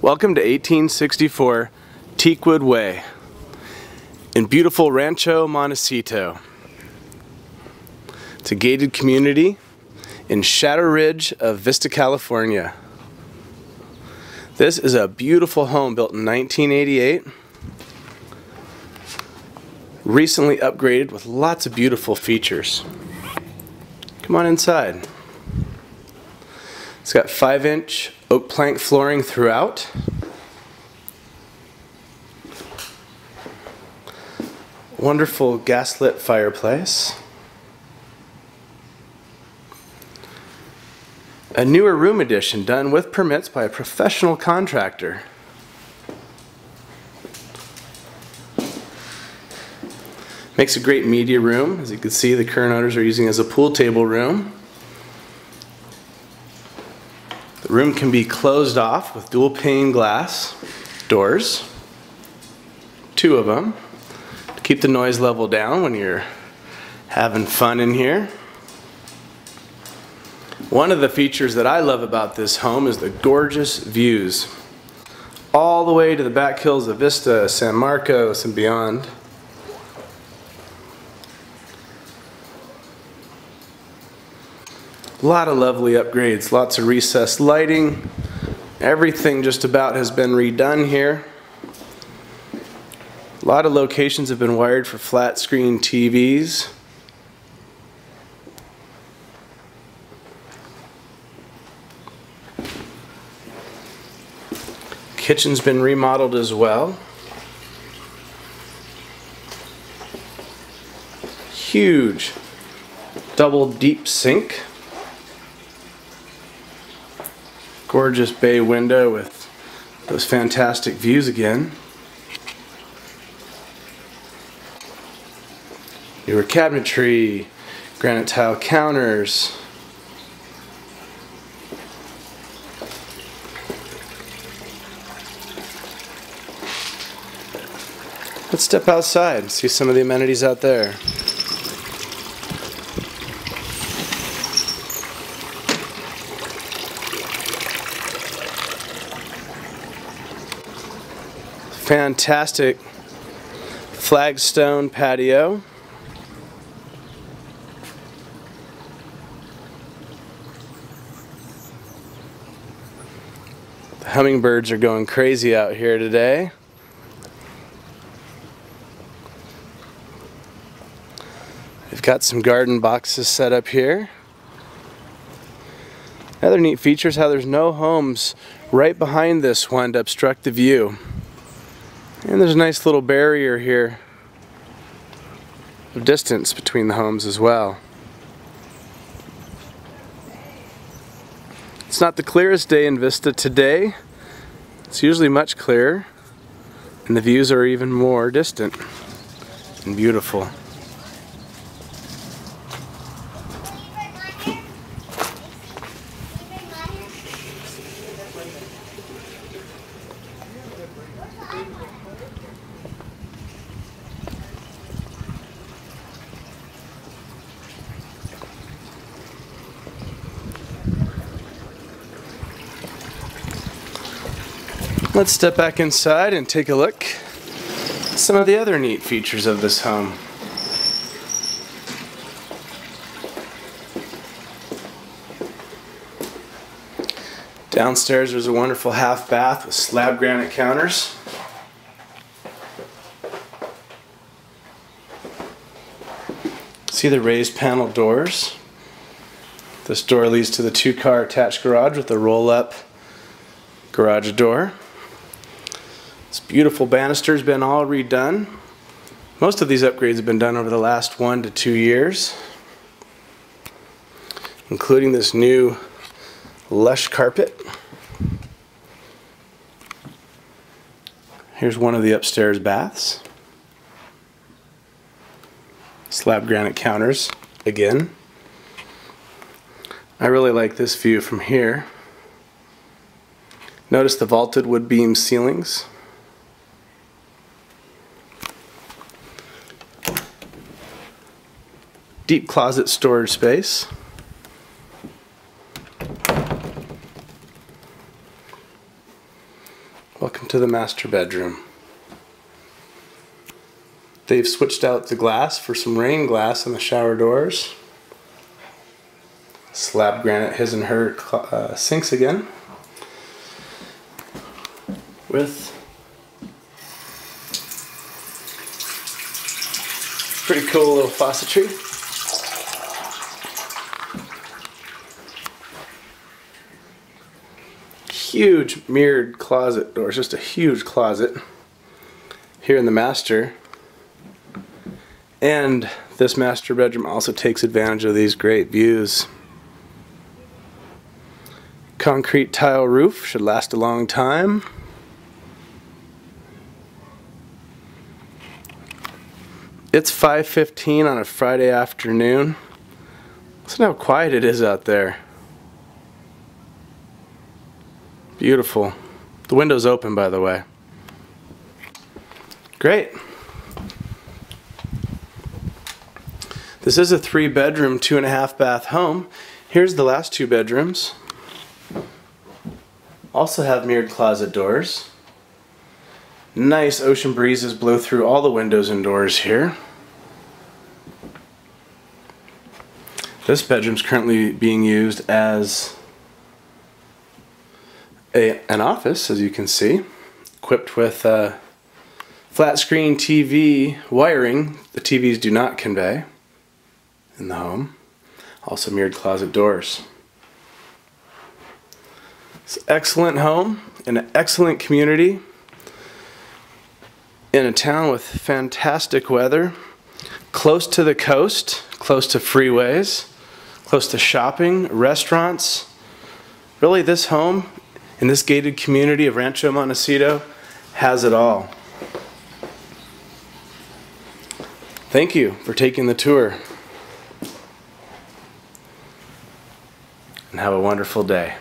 Welcome to 1864 Teakwood Way in beautiful Rancho Montecito. It's a gated community in Shadow Ridge of Vista, California. This is a beautiful home built in 1988, recently upgraded with lots of beautiful features. Come on inside. It's got 5-inch oak plank flooring throughout. Wonderful gaslit fireplace. A newer room addition done with permits by a professional contractor. Makes a great media room. As you can see, the current owners are using it as a pool table room. The room can be closed off with dual pane glass doors, two of them, to keep the noise level down when you're having fun in here. One of the features that I love about this home is the gorgeous views, all the way to the back hills of Vista, San Marcos, and beyond. A lot of lovely upgrades, lots of recessed lighting. Everything just about has been redone here. A lot of locations have been wired for flat screen TVs. Kitchen's been remodeled as well. Huge double deep sink. Gorgeous bay window with those fantastic views again. Newer cabinetry, granite tile counters. Let's step outside and see some of the amenities out there. Fantastic flagstone patio. The hummingbirds are going crazy out here today. We've got some garden boxes set up here. Another neat feature is how there's no homes right behind this one to obstruct the view. And there's a nice little barrier here of distance between the homes as well. It's not the clearest day in Vista today. It's usually much clearer, and the views are even more distant and beautiful. Let's step back inside and take a look at some of the other neat features of this home. Downstairs there's a wonderful half bath with slab granite counters. See the raised panel doors. This door leads to the 2-car attached garage with a roll-up garage door. This beautiful banister's been all redone. Most of these upgrades have been done over the last 1 to 2 years, including this new lush carpet. Here's one of the upstairs baths. Slab granite counters again. I really like this view from here. Notice the vaulted wood beam ceilings. Deep closet storage space. Welcome to the master bedroom. They've switched out the glass for some rain glass on the shower doors. Slab granite his and her sinks again, with pretty cool little faucetry. Huge mirrored closet door, just a huge closet here in the master. And this master bedroom also takes advantage of these great views. Concrete tile roof should last a long time. It's 5:15 on a Friday afternoon. Listen how quiet it is out there. Beautiful. The window's open, by the way. Great. This is a 3-bedroom, 2.5-bath home. Here's the last 2 bedrooms. Also have mirrored closet doors. Nice ocean breezes blow through all the windows and doors here. This bedroom's currently being used as an office, as you can see, equipped with flat screen TV wiring the TVs do not convey in the home. Also mirrored closet doors. It's an excellent home in an excellent community in a town with fantastic weather, close to the coast, close to freeways, close to shopping, restaurants. Really, this home and this gated community of Rancho Montecito has it all. Thank you for taking the tour. And have a wonderful day.